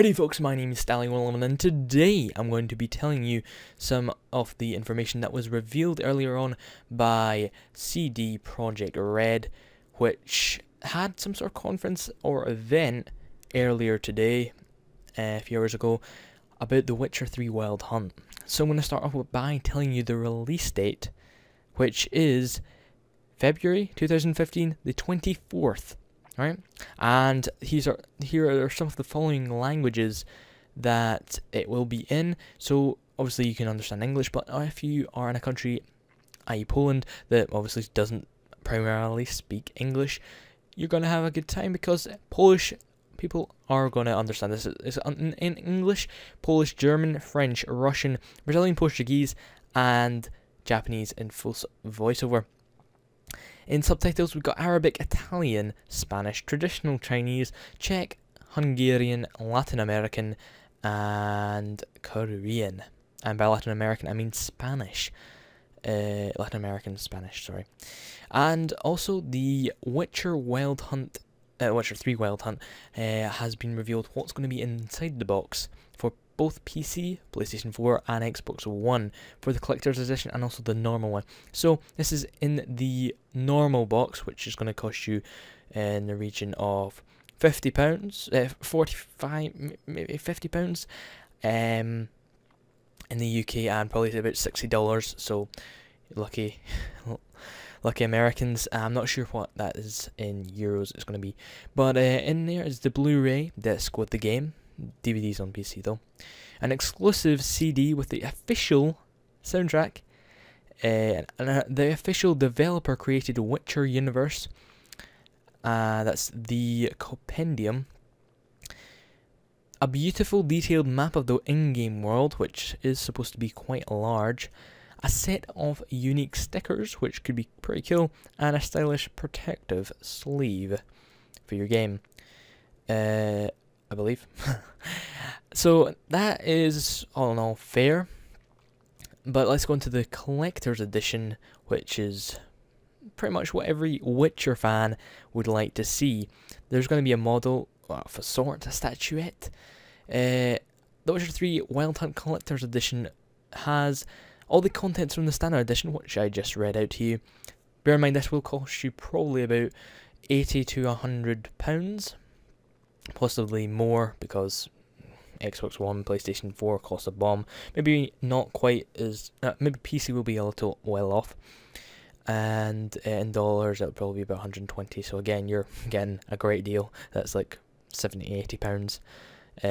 Howdy folks, my name is Stanley Willimon, and today I'm going to be telling you some of the information that was revealed earlier on by CD Projekt Red, which had some sort of conference or event earlier today, a few hours ago, about The Witcher 3 Wild Hunt. So I'm going to start off by telling you the release date, which is February 2015, the 24th. Right, and here are some of the following languages that it will be in. So obviously you can understand English, but if you are in a country, i.e. Poland, that obviously doesn't primarily speak English, you're going to have a good time because Polish people are going to understand this. It's in English, Polish, German, French, Russian, Brazilian Portuguese, and Japanese in full voiceover. In subtitles, we've got Arabic, Italian, Spanish, traditional Chinese, Czech, Hungarian, Latin American, and Korean. And by Latin American, I mean Spanish. Latin American Spanish, sorry. And also, the Witcher 3 Wild Hunt has been revealed what's going to be inside the box for both PC, PlayStation 4, and Xbox One for the collector's edition and also the normal one. So this is in the normal box, which is going to cost you in the region of £50, £45, maybe £50, in the UK, and probably about $60. So lucky Americans. I'm not sure what that is in euros. It's going to be, but in there is the Blu-ray disc with the game. DVDs on PC though. An exclusive CD with the official soundtrack, and the official developer created Witcher universe. That's the compendium. A beautiful detailed map of the in-game world, which is supposed to be quite large. A set of unique stickers, which could be pretty cool, and a stylish protective sleeve for your game. I believe. So that is all in all fair, but let's go into the collector's edition, which is pretty much what every Witcher fan would like to see. There's going to be a model of a sort, a statuette. The Witcher 3 Wild Hunt collector's edition has all the contents from the standard edition, which I just read out to you. Bear in mind this will cost you probably about £80 to £100. Possibly more, because Xbox One, PlayStation 4 cost a bomb. Maybe not quite as... maybe PC will be a little well off. And in dollars, it'll probably be about 120. So again, you're getting a great deal. That's like £70, £80. So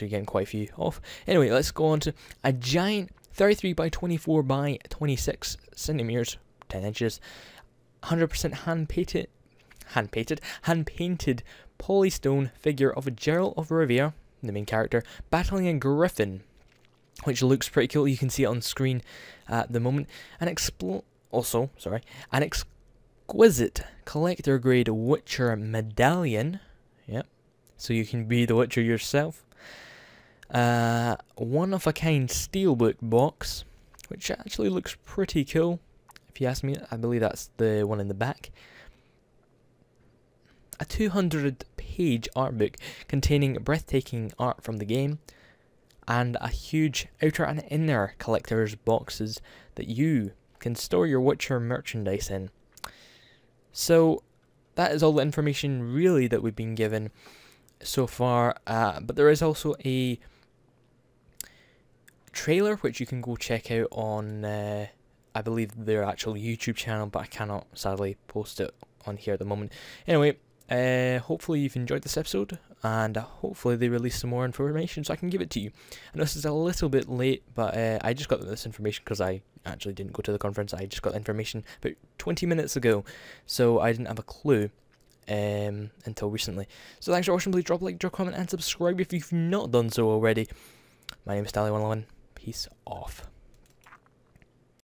you're getting quite a few off. Anyway, let's go on to a giant 33 by 24 by 26 centimeters, 10 inches, 100% hand painted polystone figure of a Geralt of Rivia, the main character, battling a griffin, which looks pretty cool. You can see it on screen at the moment. An exquisite collector grade Witcher medallion. Yep. So you can be the Witcher yourself. One of a kind steelbook box, which actually looks pretty cool. If you ask me, I believe that's the one in the back. A 200-page art book containing breathtaking art from the game, and a huge outer and inner collector's boxes that you can store your Witcher merchandise in. So that is all the information really that we've been given so far, but there is also a trailer which you can go check out on, I believe, their actual YouTube channel, but I cannot sadly post it on here at the moment. Anyway, hopefully you've enjoyed this episode, and hopefully they release some more information so I can give it to you. I know this is a little bit late, but I just got this information because I actually didn't go to the conference. I just got the information about 20 minutes ago, so I didn't have a clue until recently. So thanks for watching. Please drop a like, drop a comment, and subscribe if you've not done so already. My name is Stanley Willimon. Peace off.